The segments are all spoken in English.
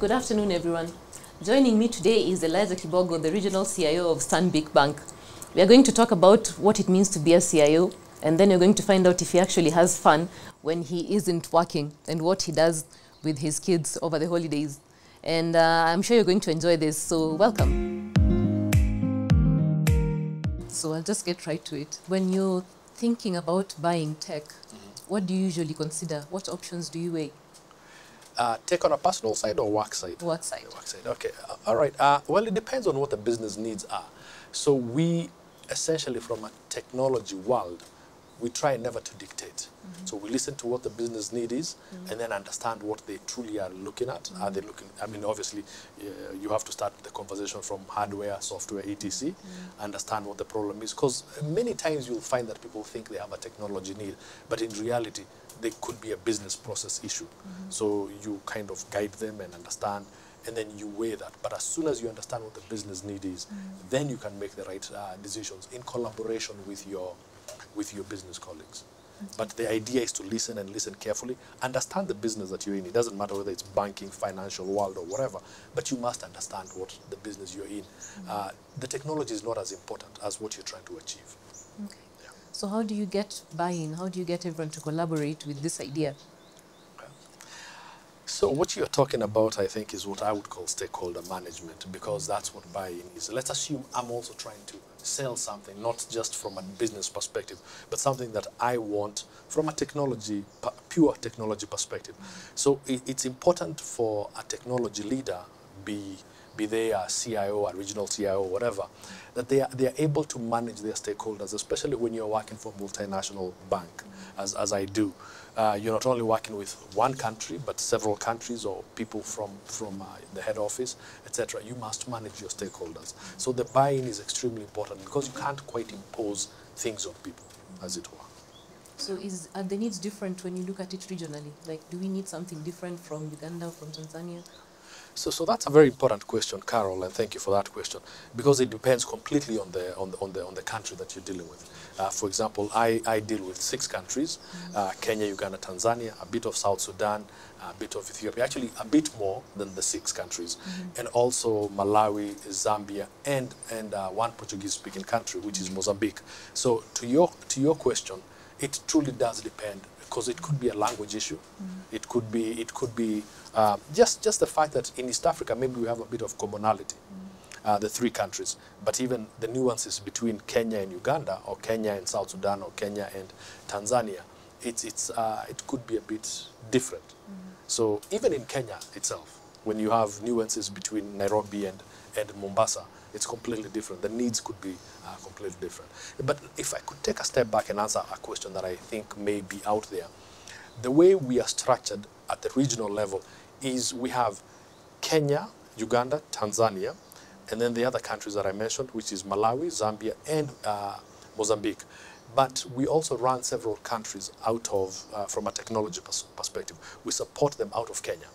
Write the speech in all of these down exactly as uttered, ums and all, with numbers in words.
Good afternoon, everyone. Joining me today is Elijah Kibogo, the regional C I O of Stanbic Bank. We are going to talk about what it means to be a C I O, and then you're going to find out if he actually has fun when he isn't working and what he does with his kids over the holidays. And uh, I'm sure you're going to enjoy this, so welcome. So I'll just get right to it. When you're thinking about buying tech, what do you usually consider? What options do you weigh? Uh, tech on a personal side or work side? Work side. Work side. Okay. Uh, all right. Uh, well, it depends on what the business needs are. So we essentially, from a technology world, we try never to dictate. Mm-hmm. So we listen to what the business need is, mm-hmm. and then understand what they truly are looking at. Mm-hmm. Are they looking? I mean, obviously, uh, you have to start with the conversation from hardware, software, et cetera. Mm-hmm. Understand what the problem is, because many times you'll find that people think they have a technology need, but in reality, they could be a business process issue. Mm-hmm. So you kind of guide them and understand, and then you weigh that. But as soon as you understand what the business need is, mm-hmm. then you can make the right uh, decisions in collaboration with your with your business colleagues. Okay. But the idea is to listen and listen carefully, understand the business that you're in. It doesn't matter whether it's banking, financial world or whatever, but you must understand what the business you're in. Mm-hmm. Uh, the technology is not as important as what you're trying to achieve. Okay. Yeah. So how do you get buy-in? How do you get everyone to collaborate with this idea? So what you're talking about, I think, is what I would call stakeholder management, because that's what buy-in is. Let's assume I'm also trying to sell something, not just from a business perspective, but something that I want from a technology, pure technology perspective. So it's important for a technology leader, be, be they a C I O, a regional C I O, whatever, that they are, they are able to manage their stakeholders, especially when you're working for a multinational bank, as, as I do. Uh, you're not only working with one country, but several countries or people from, from uh, the head office, et cetera. You must manage your stakeholders. So the buy-in is extremely important, because you can't quite impose things on people, as it were. So is, are the needs different when you look at it regionally? Like, do we need something different from Uganda, from Tanzania? So, so that's a very important question, Carol, and thank you for that question, because it depends completely on the on the on the, on the country that you're dealing with. Uh, for example, I, I deal with six countries: uh, Kenya, Uganda, Tanzania, a bit of South Sudan, a bit of Ethiopia, actually a bit more than the six countries, mm-hmm. and also Malawi, Zambia, and and uh, one Portuguese-speaking country, which is Mozambique. So, to your to your question, it truly does depend. Because it could be a language issue, mm-hmm. it could be it could be uh, just just the fact that in East Africa maybe we have a bit of commonality, mm-hmm. uh, the three countries, but even the nuances between Kenya and Uganda, or Kenya and South Sudan, or Kenya and Tanzania, it's it's uh, it could be a bit different. Mm-hmm. So even in Kenya itself, when you have nuances between Nairobi and and Mombasa, it's completely different. The needs could be uh, completely different. But if I could take a step back and answer a question that I think may be out there, the way we are structured at the regional level is we have Kenya, Uganda, Tanzania, and then the other countries that I mentioned, which is Malawi, Zambia, and uh, Mozambique. But we also run several countries out of, uh, from a technology pers perspective. We support them out of Kenya.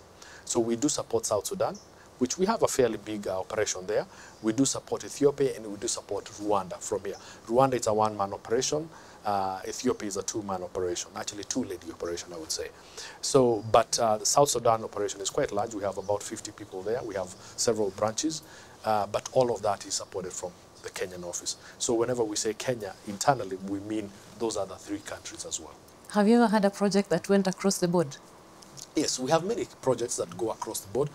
So we do support South Sudan, which we have a fairly big uh, operation there. We do support Ethiopia, and we do support Rwanda from here. Rwanda is a one-man operation. Uh, Ethiopia is a two-man operation, actually two-lady operation, I would say. So, but uh, the South Sudan operation is quite large. We have about fifty people there. We have several branches, uh, but all of that is supported from the Kenyan office. So whenever we say Kenya, internally, we mean those other three countries as well. Have you ever had a project that went across the board? Yes, we have many projects that go across the board,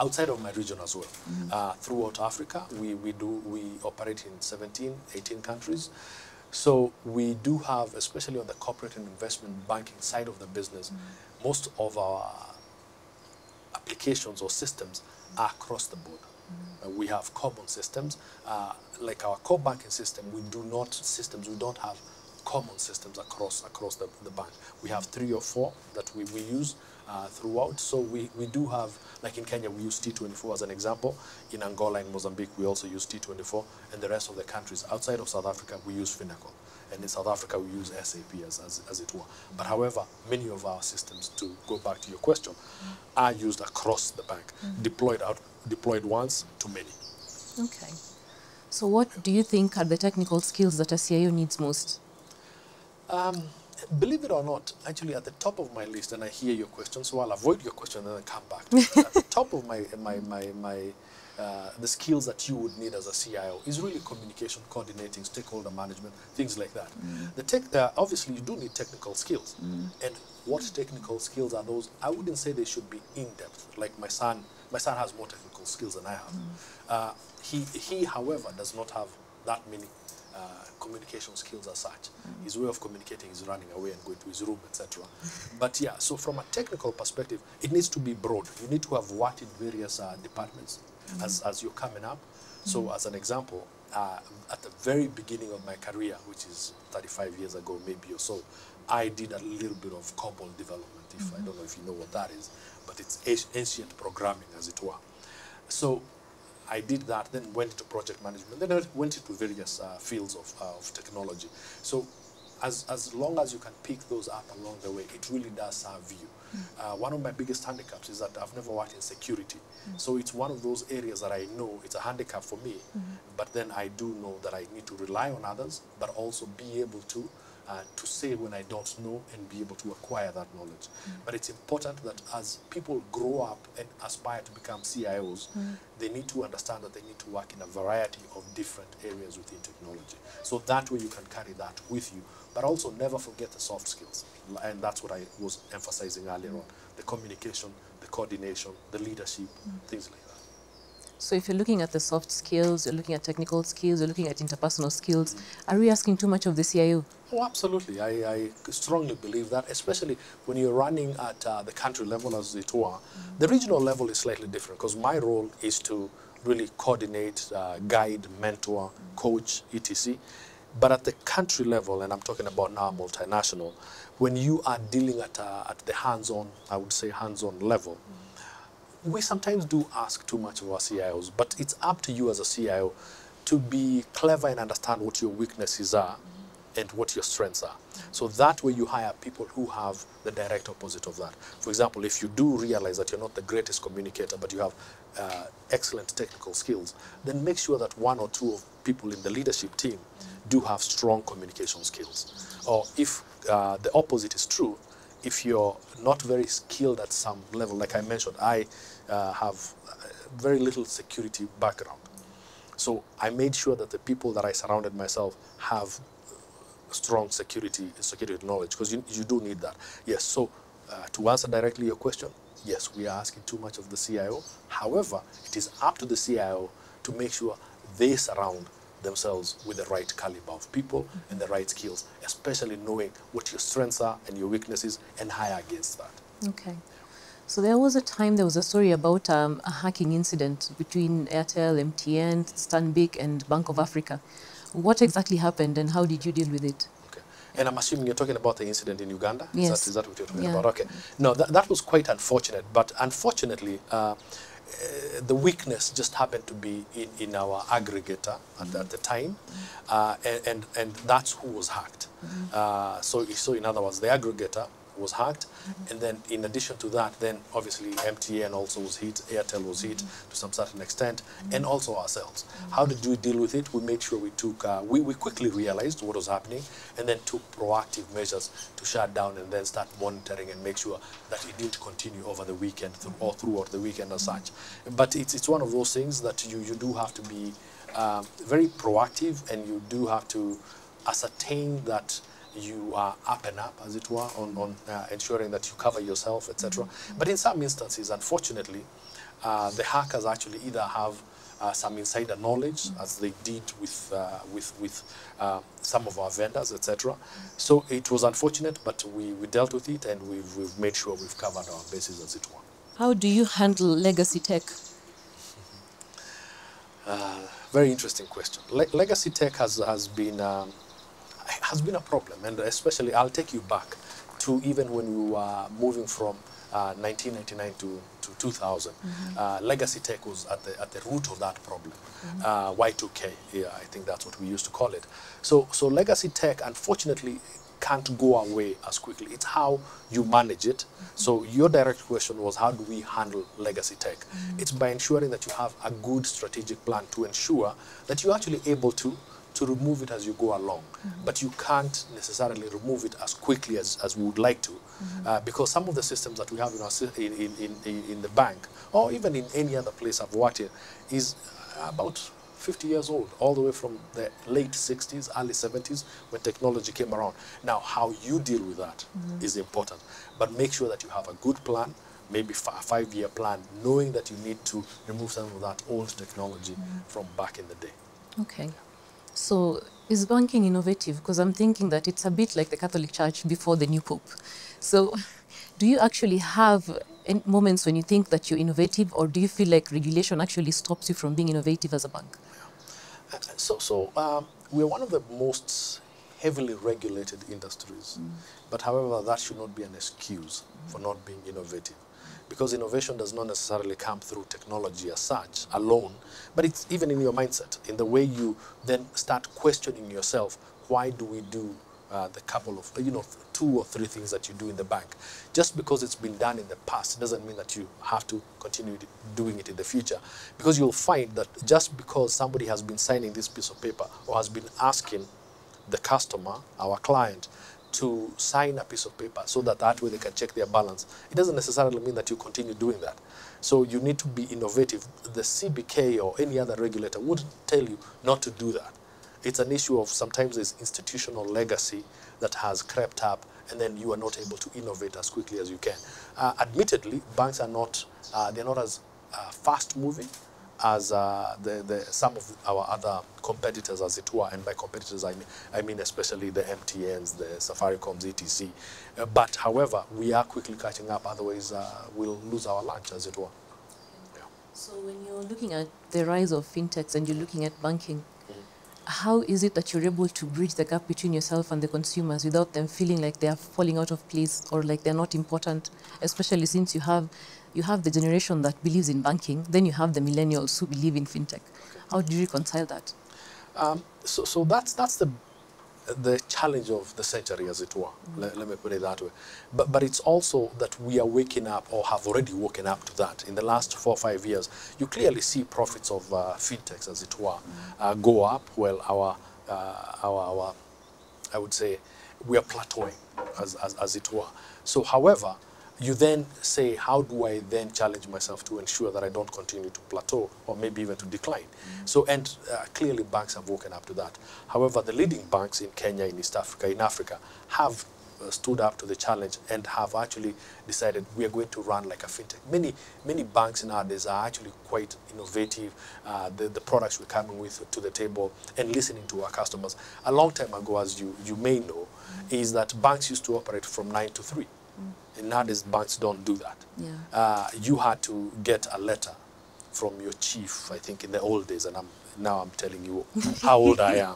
outside of my region as well. Mm-hmm. uh, throughout Africa, we, we, do, we operate in seventeen, eighteen countries. So we do have, especially on the corporate and investment banking side of the business, mm-hmm. most of our applications or systems are across the board. Mm-hmm. uh, we have common systems. Uh, like our core banking system, we do not systems, we don't have common systems across across the, the bank. We have three or four that we, we use uh, throughout. So we, we do have, like in Kenya, we use T twenty-four as an example. In Angola and Mozambique, we also use T twenty-four. And the rest of the countries outside of South Africa, we use Finacle. And in South Africa, we use S A P as, as, as it were. But however, many of our systems, to go back to your question, are used across the bank, mm-hmm. deployed out, deployed once to many. Okay. So what do you think are the technical skills that a C I O needs most? Um, Believe it or not, actually at the top of my list, and I hear your question, so I'll avoid your question and then come back to it. At the top of my, my, my, my uh, the skills that you would need as a C I O is really communication, coordinating, stakeholder management, things like that. Mm. The tech, uh, obviously, you do need technical skills. Mm. And what technical skills are those? I wouldn't say they should be in-depth. Like my son, my son has more technical skills than I have. Mm. Uh, he, he, however, does not have that many Uh, communication skills as such. Mm. His way of communicating is running away and going to his room, et cetera. But yeah, so from a technical perspective, it needs to be broad. You need to have worked in various uh, departments mm. as, as you're coming up. Mm. So as an example, uh, at the very beginning of my career, which is thirty-five years ago maybe or so, I did a little bit of COBOL development. If mm. I don't know if you know what that is, but it's ancient programming as it were. So I did that, then went into project management, then I went into various uh, fields of, uh, of technology. So as, as long as you can pick those up along the way, it really does serve you. Mm. Uh, one of my biggest handicaps is that I've never worked in security. Mm. So it's one of those areas that I know it's a handicap for me, mm. but then I do know that I need to rely on others, but also be able to Uh, to say when I don't know and be able to acquire that knowledge. Mm. But it's important that as people grow up and aspire to become C I Os, mm. they need to understand that they need to work in a variety of different areas within technology. So that way you can carry that with you, but also never forget the soft skills. And that's what I was emphasizing earlier on, the communication, the coordination, the leadership, mm. things like that. So if you're looking at the soft skills, you're looking at technical skills, you're looking at interpersonal skills, mm. are we asking too much of the C I O? Oh, absolutely. I, I strongly believe that, especially when you're running at uh, the country level as it were. Mm. The regional level is slightly different because my role is to really coordinate, uh, guide, mentor, mm. coach, et cetera. But at the country level, and I'm talking about now multinational, when you are dealing at, uh, at the hands-on, I would say hands-on level, mm. we sometimes do ask too much of our C I Os, but it's up to you as a C I O to be clever and understand what your weaknesses are and what your strengths are. So that way you hire people who have the direct opposite of that. For example, if you do realize that you're not the greatest communicator, but you have uh, excellent technical skills, then make sure that one or two of people in the leadership team do have strong communication skills. Or if uh, the opposite is true, if you're not very skilled at some level, like I mentioned, I uh, have very little security background. So I made sure that the people that I surrounded myself have strong security security knowledge, because you, you do need that. Yes, so uh, to answer directly your question, yes, we are asking too much of the C I O. However, it is up to the C I O to make sure they surround themselves with the right caliber of people and the right skills, especially knowing what your strengths are and your weaknesses and hire against that. Okay. So there was a time, there was a story about um, a hacking incident between Airtel, M T N, Stanbic and Bank of Africa. What exactly happened and how did you deal with it? Okay. And I'm assuming you're talking about the incident in Uganda? Yes. Is that, is that what you're talking yeah. about? Okay. No, that, that was quite unfortunate, but unfortunately, uh, Uh, the weakness just happened to be in, in our aggregator at, mm-hmm. at the time, uh, and, and, and that's who was hacked. Mm-hmm. uh, so, so in other words, the aggregator was hacked, mm-hmm. and then in addition to that, then obviously M T N also was hit, Airtel was hit mm-hmm. to some certain extent, mm-hmm. and also ourselves. Mm-hmm. How did we deal with it? We made sure we took, uh, we, we quickly realized what was happening, and then took proactive measures to shut down and then start monitoring and make sure that it didn't continue over the weekend th- or throughout the weekend as such. But it's, it's one of those things that you, you do have to be uh, very proactive, and you do have to ascertain that you are up and up, as it were, on, on uh, ensuring that you cover yourself, et cetera. But in some instances, unfortunately, uh, the hackers actually either have uh, some insider knowledge, as they did with uh, with, with uh, some of our vendors, et cetera. So it was unfortunate, but we, we dealt with it, and we've, we've made sure we've covered our bases, as it were. How do you handle legacy tech? Uh, very interesting question. Le legacy tech has, has been... Um, has been a problem, and especially I'll take you back to even when we were moving from uh, nineteen ninety-nine to, to two thousand. Mm-hmm. uh, legacy tech was at the, at the root of that problem. Mm-hmm. uh, Y two K, yeah, I think that's what we used to call it. So, so legacy tech, unfortunately, can't go away as quickly. It's how you manage it. Mm-hmm. So your direct question was, how do we handle legacy tech? Mm-hmm. It's by ensuring that you have a good strategic plan to ensure that you're actually able to to remove it as you go along. Mm-hmm. But you can't necessarily remove it as quickly as, as we would like to, mm-hmm. uh, because some of the systems that we have in, our, in, in, in, in the bank, or even in any other place I've worked in, is about fifty years old, all the way from the late sixties, early seventies, when technology came around. Now, how you deal with that mm-hmm. is important, but make sure that you have a good plan, maybe a five-year plan, knowing that you need to remove some of that old technology mm-hmm. from back in the day. Okay. So is banking innovative? Because I'm thinking that it's a bit like the Catholic Church before the new Pope. So do you actually have moments when you think that you're innovative, or do you feel like regulation actually stops you from being innovative as a bank? Yeah. So, so um, we're one of the most heavily regulated industries. Mm. But however, that should not be an excuse mm. for not being innovative. Because innovation does not necessarily come through technology as such alone, but it's even in your mindset, in the way you then start questioning yourself, why do we do uh, the couple of, you know, two or three things that you do in the bank? Just because it's been done in the past doesn't mean that you have to continue doing it in the future. Because you'll find that just because somebody has been signing this piece of paper or has been asking the customer, our client, to sign a piece of paper so that that way they can check their balance, it doesn't necessarily mean that you continue doing that. So you need to be innovative. The C B K or any other regulator would tell you not to do that. It's an issue of sometimes there's institutional legacy that has crept up, and then you are not able to innovate as quickly as you can. Uh, admittedly, banks are not, uh, they're not as uh, fast moving as uh, the, the, some of our other competitors, as it were. And by competitors, I mean, I mean especially the M T Ns, the Safaricoms, et cetera. Uh, but however, we are quickly catching up, otherwise uh, we'll lose our lunch, as it were. Yeah. So when you're looking at the rise of fintechs and you're looking at banking, mm-hmm. how is it that you're able to bridge the gap between yourself and the consumers without them feeling like they are falling out of place or like they're not important, especially since you have You have the generation that believes in banking, then you have the millennials who believe in fintech. How do you reconcile that? Um, so, so that's that's the the challenge of the century, as it were. Mm-hmm. let, let me put it that way. But but it's also that we are waking up, or have already woken up to that. In the last four or five years, you clearly see profits of uh, fintechs, as it were, mm-hmm. uh, go up. Well, our uh, our our, I would say, we are plateauing, as as, as it were. So, however. You then say, how do I then challenge myself to ensure that I don't continue to plateau or maybe even to decline? Mm-hmm. So, and uh, clearly banks have woken up to that. However, the leading banks in Kenya, in East Africa, in Africa, have uh, stood up to the challenge and have actually decided we are going to run like a fintech. Many, many banks nowadays are actually quite innovative. Uh, the, the products we're coming with to the table and listening to our customers. A long time ago, as you, you may know, mm-hmm. is that banks used to operate from nine to three. And nowadays, banks don't do that. Yeah. Uh, you had to get a letter from your chief, I think, in the old days, and I'm, now I'm telling you how old I am.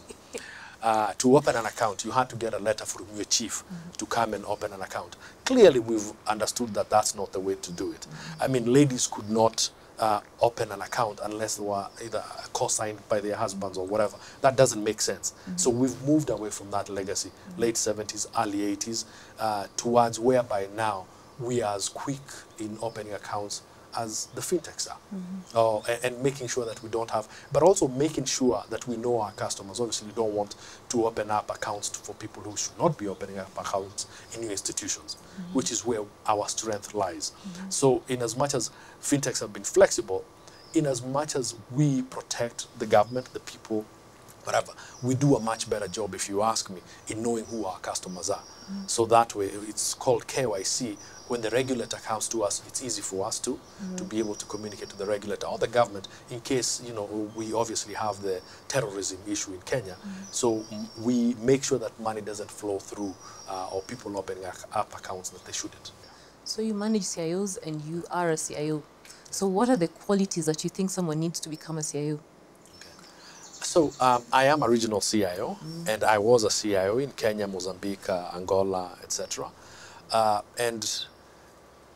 Uh, to open an account, you had to get a letter from your chief mm-hmm. to come and open an account. Clearly, we've understood that that's not the way to do it. Mm-hmm. I mean, ladies could not uh, open an account unless they were either co-signed by their husbands or whatever. That doesn't make sense. Mm-hmm. So we've moved away from that legacy, mm-hmm. late seventies, early eighties, uh, towards whereby now we are as quick in opening accounts as the fintechs are, mm-hmm. uh, and, and making sure that we don't have, but also making sure that we know our customers. Obviously, we don't want to open up accounts for people who should not be opening up accounts in new institutions, mm-hmm. which is where our strength lies. Mm-hmm. So in as much as fintechs have been flexible, in as much as we protect the government, the people, whatever, we do a much better job, if you ask me, in knowing who our customers are. Mm-hmm. So that way, it's called K Y C. When the regulator comes to us, it's easy for us to, mm-hmm. to be able to communicate to the regulator or the government in case, you know, we obviously have the terrorism issue in Kenya. Mm-hmm. So we make sure that money doesn't flow through uh, or people opening up accounts that they shouldn't. Yeah. So you manage C I Os and you are a C I O. So what are the qualities that you think someone needs to become a C I O? Okay. So um, I am a regional C I O, mm-hmm. and I was a C I O in Kenya, Mozambique, uh, Angola, et cetera. Uh, and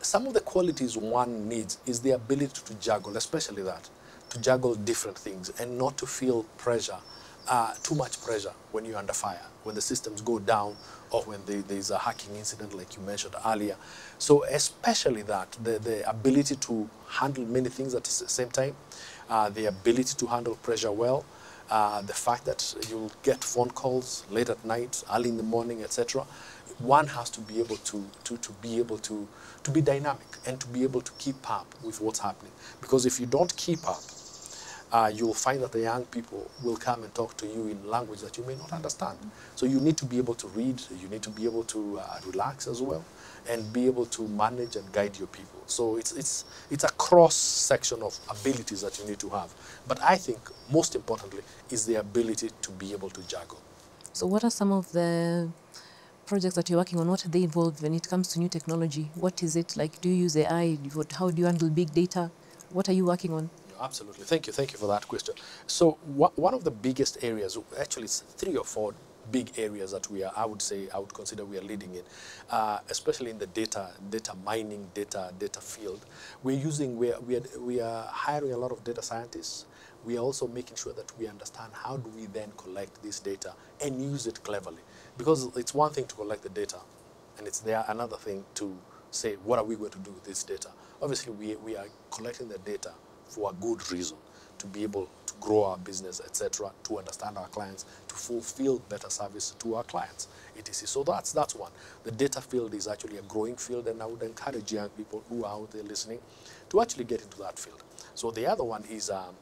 some of the qualities one needs is the ability to juggle, especially that, to juggle different things and not to feel pressure, uh, too much pressure when you're under fire, when the systems go down or when they, there's a hacking incident like you mentioned earlier. So especially that, the, the ability to handle many things at the same time, uh, the ability to handle pressure well, uh, the fact that you'll get phone calls late at night, early in the morning, et cetera. One has to be able to, to, to be able to, to be dynamic and to be able to keep up with what's happening. Because if you don't keep up, Uh, you'll find that the young people will come and talk to you in language that you may not understand. So you need to be able to read, you need to be able to uh, relax as well, and be able to manage and guide your people. So it's, it's, it's a cross-section of abilities that you need to have. But I think most importantly is the ability to be able to juggle. So what are some of the projects that you're working on? What are they involved when it comes to new technology? What is it like? Do you use A I? How do you handle big data? What are you working on? Absolutely. Thank you. Thank you for that question. So wh one of the biggest areas, actually it's three or four big areas that we are, I would say, I would consider we are leading in, uh, especially in the data, data mining, data, data field. We're using, we are, we are, we are hiring a lot of data scientists. We are also making sure that we understand how do we then collect this data and use it cleverly. Because it's one thing to collect the data, and it's there another thing to say, what are we going to do with this data? Obviously, we, we are collecting the data for a good reason, to be able to grow our business, et cetera, to understand our clients, to fulfill better service to our clients, et cetera. So that's, that's one. The data field is actually a growing field, and I would encourage young people who are out there listening to actually get into that field. So the other one is um,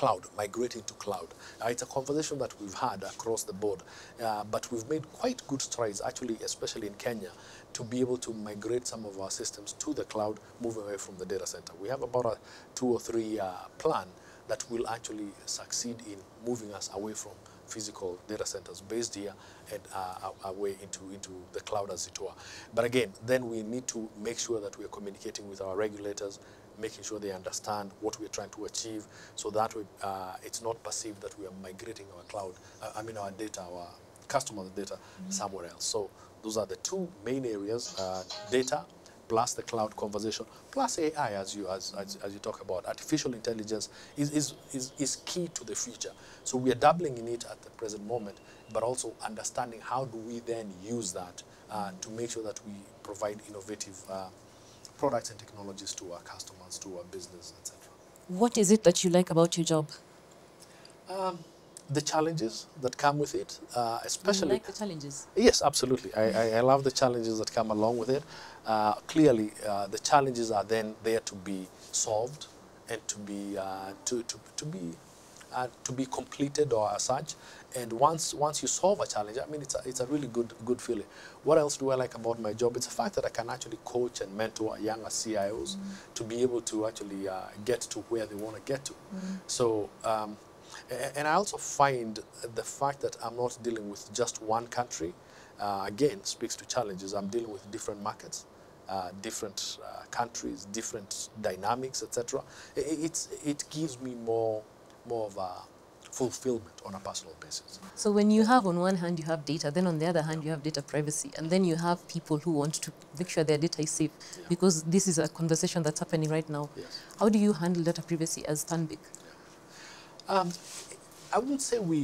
cloud, migrating to cloud. Uh, it's a conversation that we've had across the board, uh, but we've made quite good strides, actually, especially in Kenya, to be able to migrate some of our systems to the cloud, move away from the data center. We have about a two or three uh, plan that will actually succeed in moving us away from physical data centers based here and uh, away into, into the cloud, as it were. But again, then we need to make sure that we are communicating with our regulators, making sure they understand what we're trying to achieve, so that we, uh, it's not perceived that we are migrating our cloud, uh, I mean our data, our customer data, mm-hmm. somewhere else. So those are the two main areas, uh, data plus the cloud conversation, plus A I, as you, as, as, as you talk about. Artificial intelligence is, is, is, is key to the future. So we are dabbling in it at the present moment, but also understanding how do we then use that uh, to make sure that we provide innovative uh, products and technologies to our customers, to our business, et cetera. What is it that you like about your job? Um, The challenges that come with it, uh, especially... You like the challenges? Yes, absolutely. I, I, I love the challenges that come along with it. Uh, clearly, uh, the challenges are then there to be solved and to be uh, to, to to be uh, to be completed or as such. And once once you solve a challenge, I mean, it's a, it's a really good good feeling. What else do I like about my job? It's the fact that I can actually coach and mentor younger C I Os mm-hmm. to be able to actually uh, get to where they want to get to. Mm-hmm. So. Um, And I also find the fact that I'm not dealing with just one country, uh, again, speaks to challenges. I'm dealing with different markets, uh, different uh, countries, different dynamics, et cetera. It, it gives me more, more of a fulfillment on a personal basis. So when you have, on one hand, you have data, then on the other hand, you have data privacy, and then you have people who want to make sure their data is safe, yeah. because this is a conversation that's happening right now. Yes. How do you handle data privacy as Stanbic? Um, I wouldn't say we,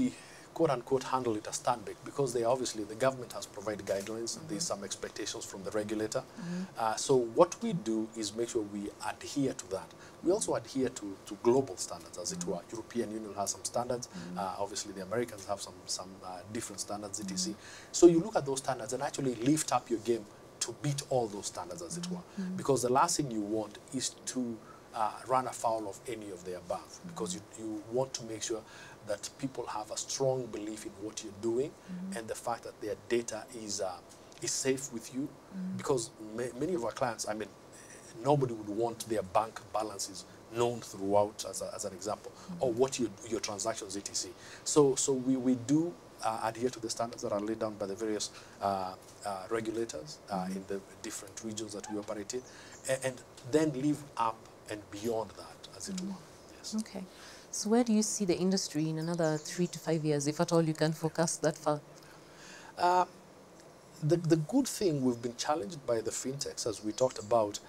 quote-unquote, handle it as Stanbic, because they obviously, the government has provided guidelines, mm-hmm. there's some expectations from the regulator. Mm-hmm. uh, so what we do is make sure we adhere to that. We also adhere to, to global standards, as mm-hmm. it were. European Union has some standards, mm-hmm. uh, obviously the Americans have some, some uh, different standards, et cetera. Mm-hmm. So you look at those standards and actually lift up your game to beat all those standards, as mm-hmm. it were, mm-hmm. because the last thing you want is to Uh, run afoul of any of the above, because you, you want to make sure that people have a strong belief in what you're doing mm-hmm. and the fact that their data is uh, is safe with you, mm-hmm. because ma many of our clients, I mean, nobody would want their bank balances known throughout, as, a, as an example, mm-hmm. or what you, your transactions, et cetera. So, so we, we do uh, adhere to the standards that are laid down by the various uh, uh, regulators uh, mm-hmm. in the different regions that we operate in, and, and then live up and beyond that, as it were. Yes. Okay. So where do you see the industry in another three to five years, if at all you can forecast that far? Uh, the, the good thing, we've been challenged by the fintechs, as we talked about,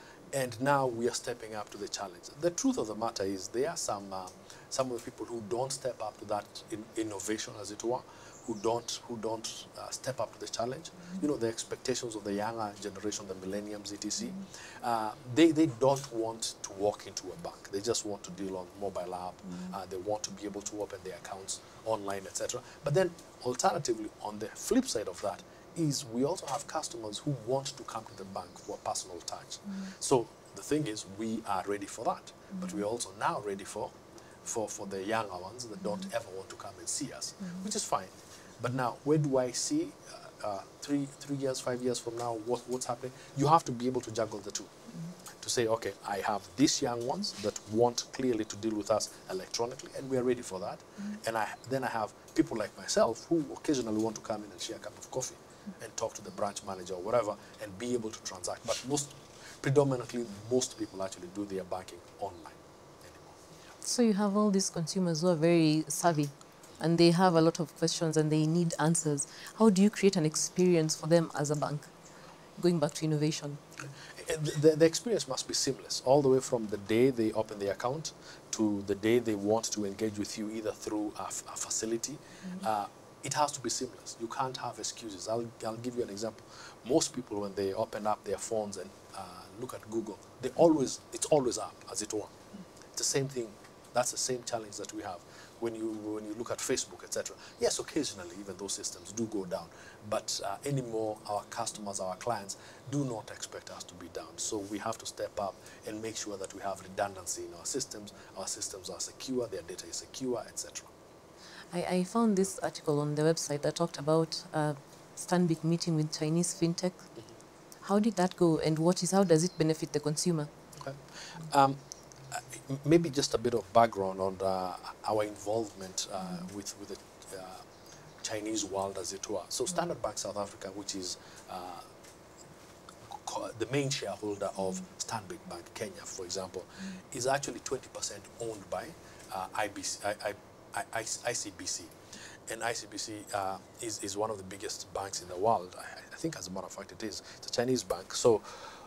and now we are stepping up to the challenge. The truth of the matter is there are some, uh, some of the people who don't step up to that in innovation, as it were, who don't who don't uh, step up to the challenge. Mm-hmm. You know, the expectations of the younger generation, the millenniums, et cetera. Mm-hmm. uh, they they don't want to walk into a bank. They just want to deal on mobile app. Mm-hmm. uh, they want to be able to open their accounts online, et cetera. But then, alternatively, on the flip side of that, is we also have customers who want to come to the bank for a personal touch. Mm-hmm. So the thing is, we are ready for that, mm-hmm. but we're also now ready for, for, for the younger ones that don't mm-hmm. ever want to come and see us, mm-hmm. which is fine. But now, where do I see uh, uh, three, three years, five years from now, what, what's happening? You have to be able to juggle the two. Mm-hmm. To say, okay, I have these young ones that want clearly to deal with us electronically, and we are ready for that. Mm-hmm. And I, then I have people like myself who occasionally want to come in and share a cup of coffee and talk to the branch manager or whatever and be able to transact. But most, predominantly, most people actually do their banking online anymore. Yeah. So you have all these consumers who are very savvy and they have a lot of questions and they need answers. How do you create an experience for them as a bank? Going back to innovation. The, the, the experience must be seamless, all the way from the day they open the account to the day they want to engage with you, either through a, a facility. Mm-hmm. uh, It has to be seamless. You can't have excuses. I'll, I'll give you an example. Most people, when they open up their phones and uh, look at Google, they always, it's always up, as it were. It's the same thing. That's the same challenge that we have when you, when you look at Facebook, et cetera. Yes, occasionally, even those systems do go down. But uh, anymore, our customers, our clients, do not expect us to be down. So we have to step up and make sure that we have redundancy in our systems. Our systems are secure, their data is secure, et cetera. I found this article on the website that talked about uh, Stanbic meeting with Chinese fintech. Mm-hmm. How did that go, and what is how does it benefit the consumer? Okay. Um, maybe just a bit of background on uh, our involvement uh, mm-hmm. with with the uh, Chinese world, as it were. So Standard Bank South Africa, which is uh, the main shareholder of Stanbic Bank Kenya, for example, mm-hmm. is actually twenty percent owned by uh, I B C. I, I, I C B C, and I C B C uh, is, is one of the biggest banks in the world. I, I think, as a matter of fact, it is. It's a Chinese bank. So,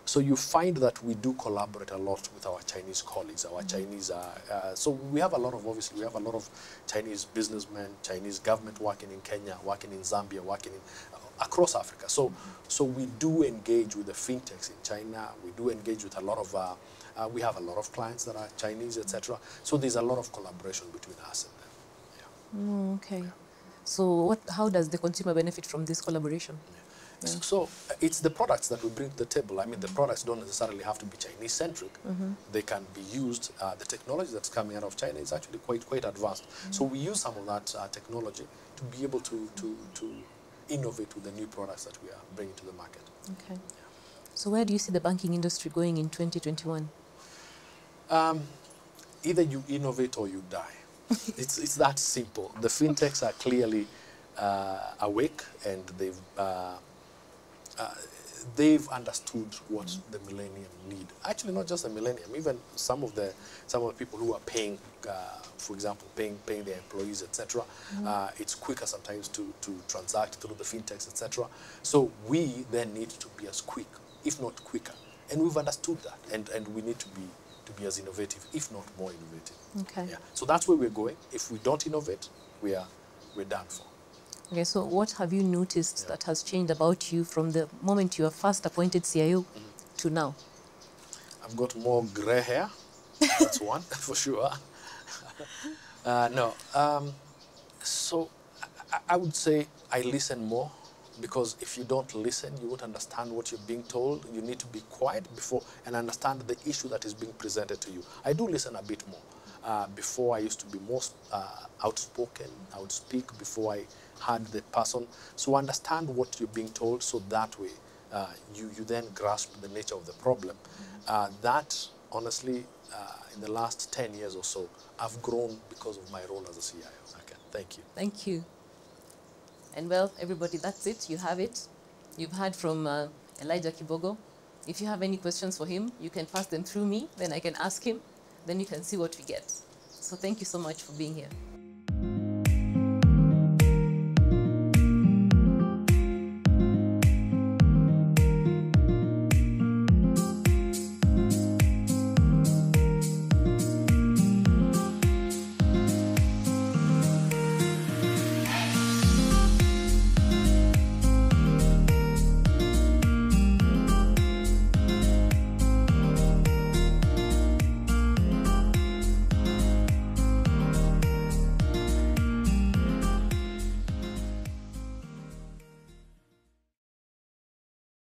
so you find that we do collaborate a lot with our Chinese colleagues, our mm-hmm. Chinese, uh, uh, so we have a lot of, obviously, we have a lot of Chinese businessmen, Chinese government working in Kenya, working in Zambia, working in, uh, across Africa. So, mm-hmm. so we do engage with the fintechs in China. We do engage with a lot of, uh, uh, we have a lot of clients that are Chinese, et cetera. So there's a lot of collaboration between us and them. Mm, okay. Yeah. So what, how does the consumer benefit from this collaboration? Yeah. Yeah. So, so it's the products that we bring to the table. I mean, the products don't necessarily have to be Chinese-centric. Mm-hmm. They can be used. Uh, the technology that's coming out of China is actually quite, quite advanced. Mm-hmm. So we use some of that uh, technology to be able to, to, to innovate with the new products that we are bringing to the market. Okay. Yeah. So where do you see the banking industry going in twenty twenty-one? Um, either you innovate or you die. it's, it's that simple. The fintechs are clearly uh, awake, and they've, uh, uh, they've understood what mm-hmm. the millennium need. Actually, not just the millennium, even some of the, some of the people who are paying, uh, for example, paying, paying their employees, et cetera. Mm-hmm. uh, it's quicker sometimes to, to transact through the fintechs, et cetera. So we then need to be as quick, if not quicker. And we've understood that, and, and we need to be to be as innovative, if not more innovative. Okay. Yeah. So that's where we're going. If we don't innovate, we are, we're done for. Okay, so what have you noticed yeah. that has changed about you from the moment you were first appointed C I O mm-hmm. to now? I've got more grey hair, that's one, for sure. uh, no, um, so I, I would say I listen more, because if you don't listen, you won't understand what you're being told. You need to be quiet before and understand the issue that is being presented to you. I do listen a bit more. Uh, before I used to be more uh, outspoken. I would speak before I heard the person. So understand what you're being told, so that way uh, you, you then grasp the nature of the problem. Uh, that, honestly, uh, in the last ten years or so, I've grown because of my role as a C I O. Okay, thank you. Thank you. And well, everybody, that's it. You have it. You've heard from uh, Elijah Kibogo. If you have any questions for him, you can pass them through me. Then I can ask him. Then you can see what we get. So thank you so much for being here.